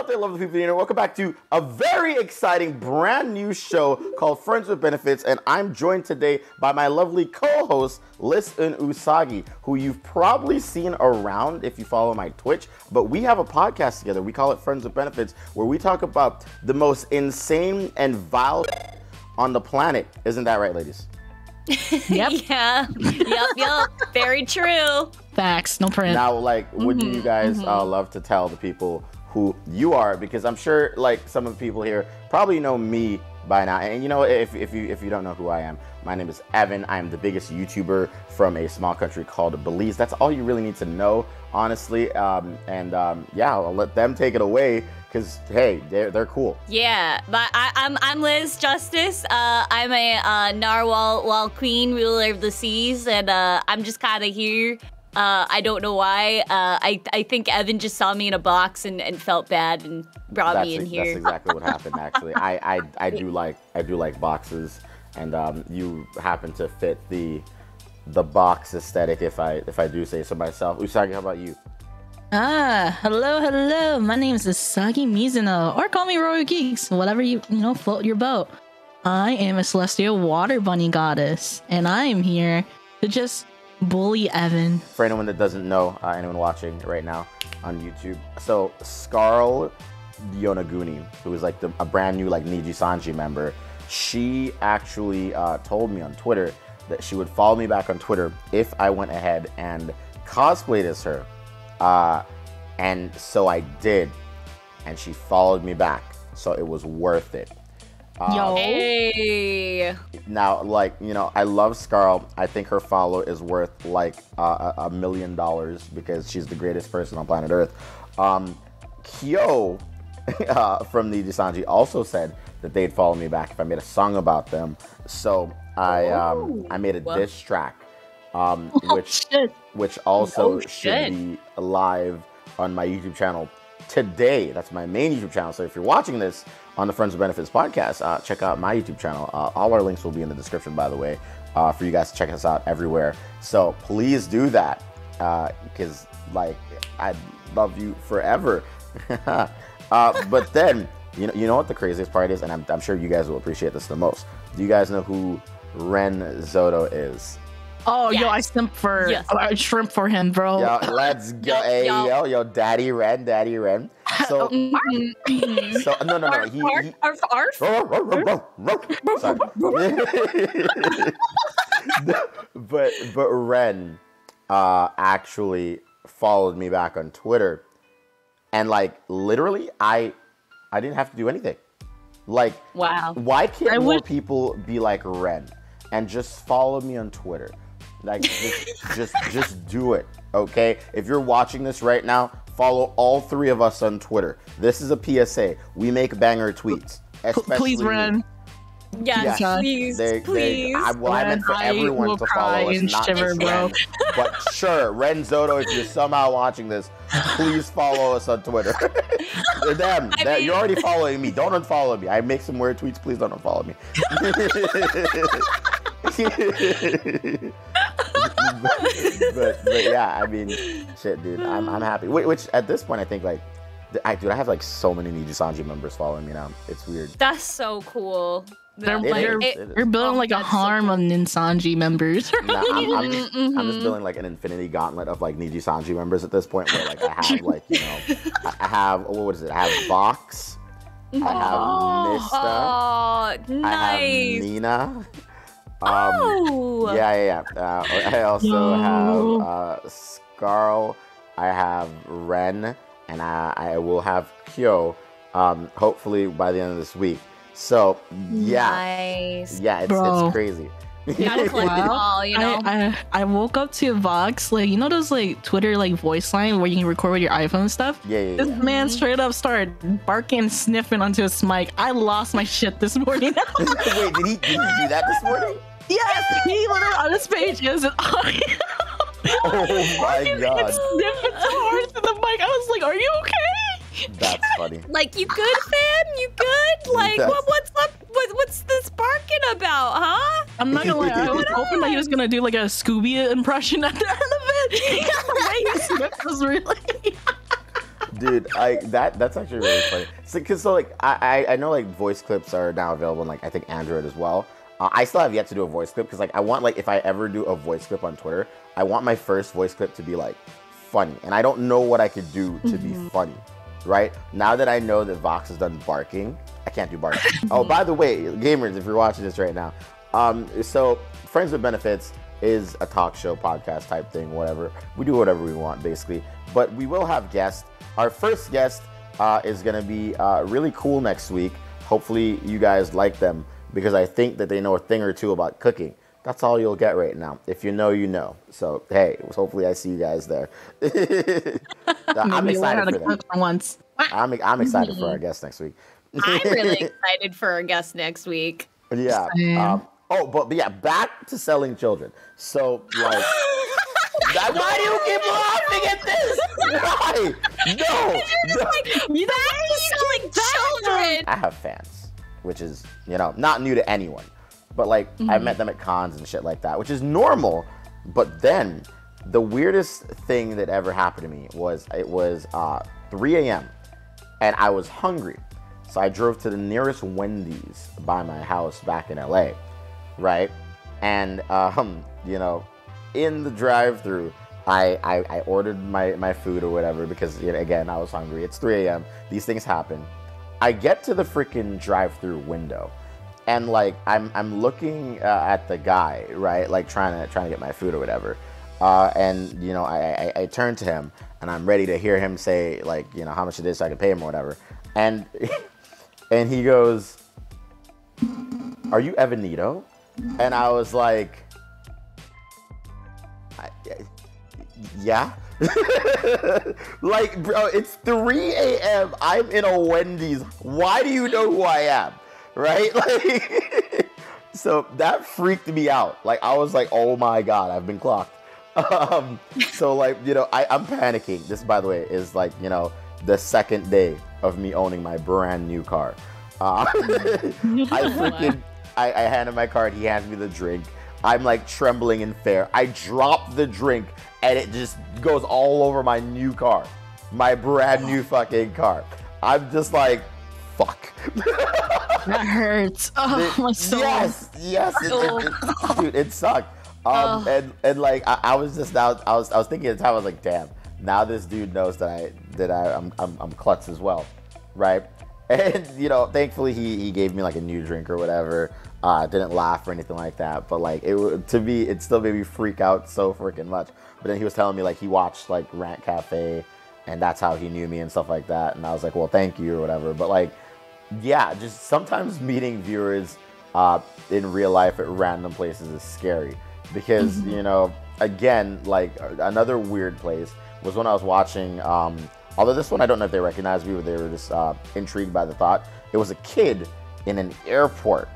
up there, lovely people? Welcome back to a very exciting brand new show called Friends with Benefits, and I'm joined today by my lovely co-host, Listen Usagi, who you've probably seen around if you follow my Twitch, but we have a podcast together. We call it Friends with Benefits, where we talk about the most insane and vile on the planet. Isn't that right, ladies? Yep. Yeah. Yep. Very true. Facts. No print. Now, like, what do you guys love to tell the people who you are? Because I'm sure, like, some of the people here probably know me by now. And you know, if you don't know who I am, my name is Evan. I am the biggest YouTuber from a small country called Belize. That's all you really need to know, honestly. Yeah, I'll let them take it away. Cause hey, they're cool. Yeah, but I'm Liz Justice. I'm a narwhal queen, ruler of the seas, and I'm just kind of here. I don't know why. I think Evan just saw me in a box and felt bad and brought me in here. That's exactly what happened. Actually, I do like boxes, and you happen to fit the box aesthetic, if I do say so myself. Usagi, how about you? Hello. My name is Usagi Mizuno, or call me Royal Geeks, whatever you float your boat. I am a celestial water bunny goddess, and I am here to just bully Evan. For anyone that doesn't know, anyone watching right now on YouTube, so Scarle Yonaguni, who is like a brand new like Niji Sanji member, she actually told me on Twitter that she would follow me back on Twitter if I went ahead and cosplayed as her. And so I did, and she followed me back, so it was worth it. Yo. Hey. Now, like, you know, I love Scarle. I think her follow is worth like $1 million because she's the greatest person on planet Earth. Kyo from Niji Sanji also said that they'd follow me back if I made a song about them. So I made a diss track. Which also should be live on my YouTube channel today. That's my main YouTube channel. So if you're watching this on the Friends with Benefits podcast, check out my YouTube channel. All our links will be in the description, by the way, for you guys to check us out everywhere. So please do that, because like I love you forever. But then you know what the craziest part is, and I'm sure you guys will appreciate this the most. Do you guys know who Ren Zoto is? Oh, yes. Yo, I shrimp for him, bro. Yo, let's go. Yes, hey, yo, Daddy Ren. So, no. But Ren actually followed me back on Twitter, and like literally, I didn't have to do anything. Like, wow. Why can't more people be like Ren and just follow me on Twitter? Like, just do it, okay? If you're watching this right now, follow all three of us on Twitter. This is a PSA. We make banger tweets. Please, Ren. Yes, please. Please. I meant for everyone to follow us, not just Ren. But sure, Ren Zoto, if you're somehow watching this, please follow us on Twitter. Damn, you're already following me. Don't unfollow me. I make some weird tweets. Please don't unfollow me. but yeah, I mean, shit, dude, I'm happy. Which at this point, I think like, I have like so many Niji Sanji members following me now. It's weird. That's so cool. They're building like a harm on Ninsanji members. Nah, I'm just building like an infinity gauntlet of like Niji Sanji members at this point. Where like I have like I have Vox, I have Mista, I have Nina. I also have Scarle, I have Ren, and I will have Kyo, hopefully by the end of this week. So, yeah. Nice. Yeah, it's crazy. I woke up to Vox, like, you know those like Twitter like voice line where you can record with your iPhone and stuff? This man straight up started barking and sniffing onto his mic. I lost my shit this morning. Wait, did he do that this morning? Yes, he literally on his page is an audio. Oh my god. It's sniffing so hard to the mic. I was like, are you okay? That's funny. Like, you good, fam? You good? Like, what's up? What's this barking about, huh? I'm not gonna lie, I was hoping that he was gonna do like a Scooby impression at the end of it. The way he sniffed was really... Dude, that's actually really funny. So, I know like voice clips are now available on like I think Android as well. I still have yet to do a voice clip because like I want like if I ever do a voice clip on Twitter, I want my first voice clip to be like funny, and I don't know what I could do to be funny. Right now that I know that Vox has done barking, I can't do barking. Oh, by the way, gamers, if you're watching this right now, so Friends with Benefits is a talk show, podcast type thing, whatever. We do whatever we want basically, but we will have guests. Our first guest is gonna be really cool next week. Hopefully you guys like them because I think that they know a thing or two about cooking. That's all you'll get right now. If you know, you know. So hey, hopefully I see you guys there. I'm excited for that. I'm excited for our guest next week. I'm really excited for our guest next week. Yeah. Oh, but yeah, back to selling children. So like, why do you keep laughing at this? Why? No. You're just like, back to selling children. I have fans, which is not new to anyone. But like I met them at cons and shit like that, which is normal. But then the weirdest thing that ever happened to me was it was 3 a.m. and I was hungry. So I drove to the nearest Wendy's by my house back in LA, right? And in the drive-thru, I ordered my food or whatever because again I was hungry. It's 3 a.m. These things happen. I get to the freaking drive-thru window. And like I'm looking at the guy, right? Like trying to get my food or whatever. And I turn to him and I'm ready to hear him say like how much it is so I can pay him or whatever. And he goes, "Are you Evanit0?" And I was like, "Yeah." Like bro, it's 3 a.m. I'm in a Wendy's. Why do you know who I am? Right? Like, so that freaked me out. Like, I was like, oh my God, I've been clocked. So like, I'm panicking. This, by the way, is like, the second day of me owning my brand new car. I handed my card, he handed me the drink. I'm like trembling in fear. I dropped the drink and it just goes all over my new car. My brand new fucking car. I'm just like, fuck. That hurts. Oh, my soul. Yes. Dude, it sucked. And like I was just now. I was thinking at the time. I was like, damn. Now this dude knows that I'm klutz as well, right? And thankfully he gave me like a new drink or whatever. Didn't laugh or anything like that. But like it still made me freak out so freaking much. But then he was telling me like he watched like Rant Cafe, and that's how he knew me and stuff like that. And I was like, well, thank you or whatever. But like. Yeah, just sometimes meeting viewers in real life at random places is scary because, again, like another weird place was when I was watching, although this one I don't know if they recognized me, but they were just intrigued by the thought. It was a kid in an airport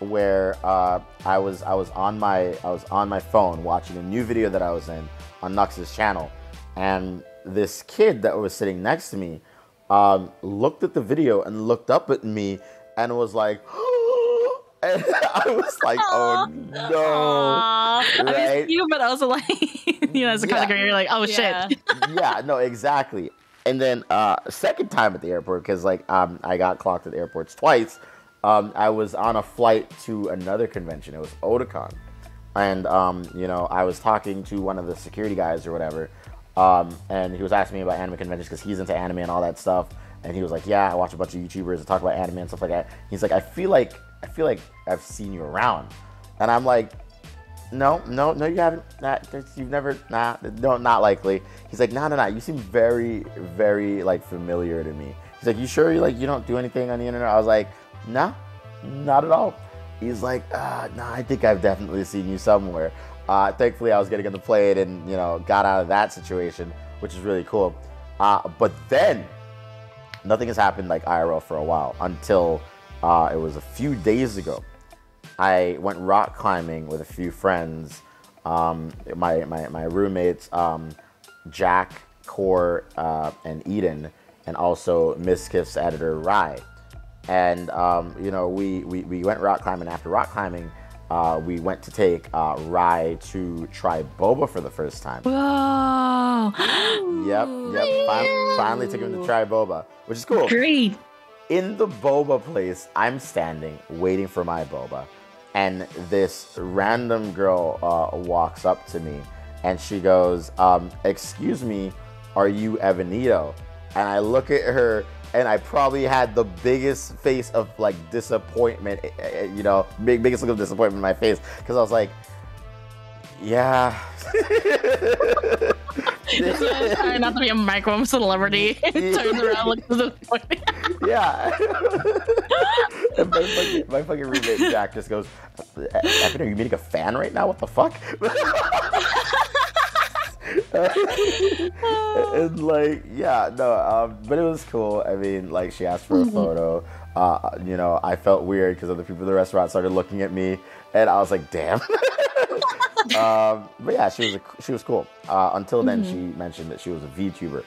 where I was on my phone watching a new video that I was in on Nux's channel, and this kid that was sitting next to me looked at the video and looked up at me and was like, and I was like, oh no, right? I mean, you, but also like, as a kind of you're like, oh shit. Yeah, no, exactly. And then second time at the airport, because like I got clocked at the airports twice. I was on a flight to another convention. It was Otakon, and I was talking to one of the security guys or whatever. And he was asking me about anime conventions because he's into anime and all that stuff. And he was like, "Yeah, I watch a bunch of YouTubers that talk about anime and stuff like that." He's like, "I feel like I've seen you around," and I'm like, "No, you haven't. You've never. No, not likely." He's like, "No, you seem very, very like familiar to me." He's like, "You sure you don't do anything on the internet?" I was like, "No, not at all." He's like, I think I've definitely seen you somewhere." Thankfully, I was getting on the plane and, got out of that situation, which is really cool. But then nothing has happened like IRL for a while until it was a few days ago. I went rock climbing with a few friends, my roommates, Jack, Core, and Eden, and also Miskiff's editor, Rai. And, we went rock climbing. After rock climbing, we went to take Rai to try boba for the first time. Whoa! Yep. Finally took him to try boba, which is cool. Great. In the boba place, I'm standing waiting for my boba, and this random girl walks up to me, and she goes, "Excuse me, are you Evanit0?" And I look at her, and I probably had the biggest face of like disappointment, you know, biggest look of disappointment in my face, because I was like, yeah. I'm trying not to be a micro celebrity. Turns around, looks disappointed. Yeah. And my fucking roommate Jack just goes, "Are you meeting a fan right now? What the fuck?" And like, yeah, no, but it was cool. I mean, like, she asked for a photo. You know, I felt weird because other people in the restaurant started looking at me, and I was like, damn. But yeah, she was cool. Until then, she mentioned that she was a VTuber.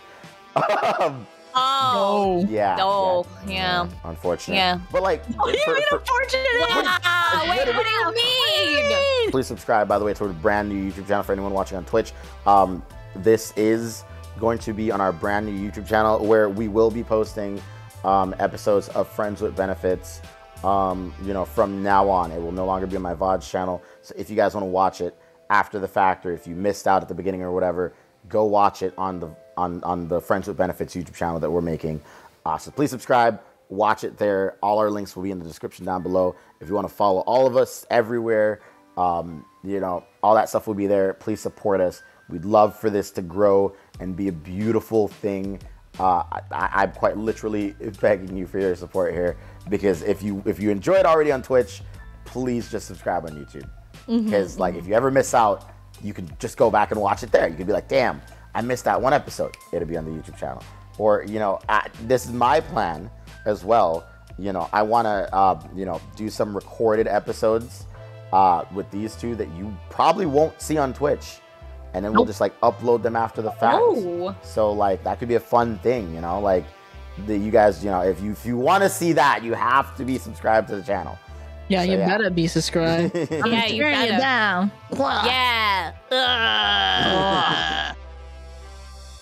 Yeah. Unfortunate. Yeah. But like, what do you mean? Please subscribe, by the way, to a brand new YouTube channel for anyone watching on Twitch. This is going to be on our brand new YouTube channel where we will be posting episodes of Friends with Benefits. You know, from now on, it will no longer be on my VODs channel. So if you guys want to watch it after the fact, or if you missed out at the beginning or whatever, go watch it on the Friends with Benefits YouTube channel that we're making. So please subscribe, watch it there. All our links will be in the description down below. If you want to follow all of us everywhere, you know, all that stuff will be there. Please support us. We'd love for this to grow and be a beautiful thing. I'm quite literally begging you for your support here, because if you enjoy it already on Twitch, please just subscribe on YouTube. Because like, if you ever miss out, you can just go back and watch it there. You can be like, damn, I missed that one episode. It'll be on the YouTube channel. Or, you know, this is my plan as well. You know, I want to, you know, do some recorded episodes with these two that you probably won't see on Twitch. And then we'll just like upload them after the fact. Oh. So like, that could be a fun thing, you know, like you guys, you know, if you want to see that, you have to be subscribed to the channel. Yeah, so, you better be subscribed. I'm you better. Down. Yeah.